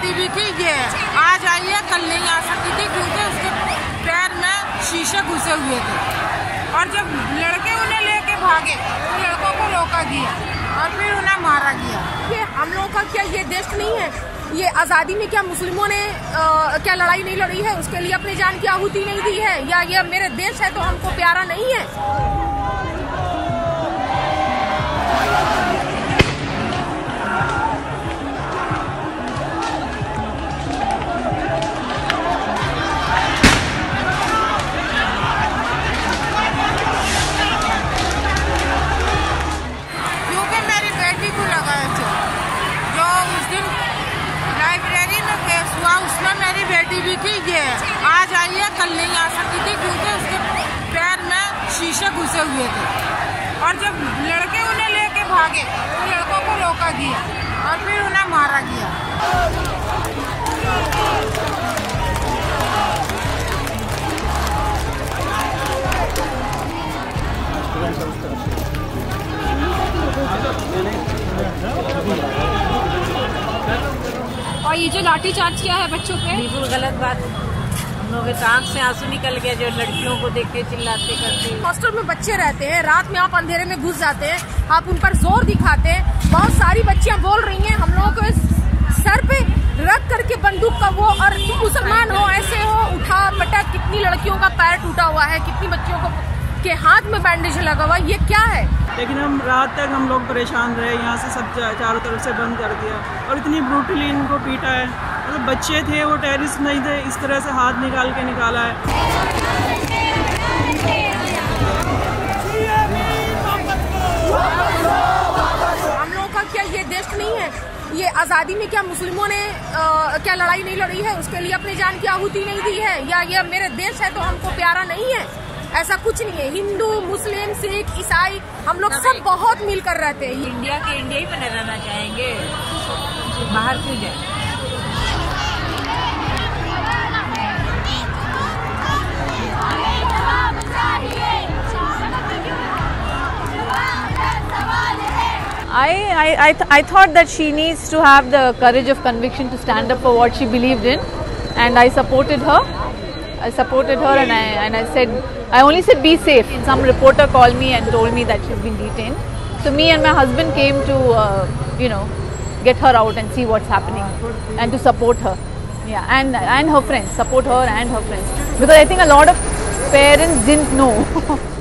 Activity ये आज आई है, कल नहीं आ सकती थी क्योंकि उसके पैर में शीशे घुसे हुए थे। और जब लड़के उन्हें लेके भागे तो लड़कों को रोका गया और फिर उन्हें मारा गया। ये हम लोगों का क्या ये देश नहीं है? ये आज़ादी में क्या मुस्लिमों ने क्या लड़ाई नहीं लड़ी है? उसके लिए अपनी जान की आहुति नहीं दी है? या ये मेरे देश है तो हमको प्यारा नहीं है? ये आज आई है, कल नहीं आ सकती थी क्योंकि उसके पैर में शीशे घुसे हुए थे। और जब लड़के उन्हें लेके भागे तो लड़कों को रोका गया और फिर उन्हें मारा गया। और ये जो लाठी चार्ज किया है बच्चों पे, बिल्कुल गलत बात। हम लोग के आंख से आंसू निकल गया जो लड़कियों को देख के चिल्लाते करते। हॉस्टल में बच्चे रहते हैं, रात में आप अंधेरे में घुस जाते हैं, आप उन पर जोर दिखाते हैं। बहुत सारी बच्चियां बोल रही हैं हम लोगों को सर पे रख करके बंदूक का वो, और तुम मुसलमान हो ऐसे हो, उठा पटक। कितनी लड़कियों का पैर टूटा हुआ है, कितनी बच्चियों को के हाथ में बैंडेज लगा हुआ, ये क्या है? लेकिन हम रात तक हम लोग परेशान रहे, यहाँ से सब चारों तरफ से बंद कर दिया और इतनी ब्रूटली इनको पीटा है। मतलब बच्चे थे, वो टेररिस्ट नहीं थे, इस तरह से हाथ निकाल के निकाला है। हम लोगों का क्या ये देश नहीं है? ये आज़ादी में क्या मुस्लिमों ने क्या लड़ाई नहीं लड़ी है? उसके लिए अपनी जान की आहुति नहीं दी है? या ये मेरे देश है तो हमको प्यारा नहीं है? ऐसा कुछ नहीं है। हिंदू, मुस्लिम, सिख, ईसाई, हम लोग सब बहुत मिलकर रहते हैं। इंडिया के इंडिया ही बने रहना चाहेंगे, बाहर क्यों जाए? I thought that she needs to have the courage of conviction to stand up for what she believed in, and I supported her. and I said, I only said be safe. Some reporter called me and told me that she's been detained. So me and my husband came to, you know, get her out and see what's happening and to support her. Yeah, and her friends, support her and her friends, because I think a lot of parents didn't know.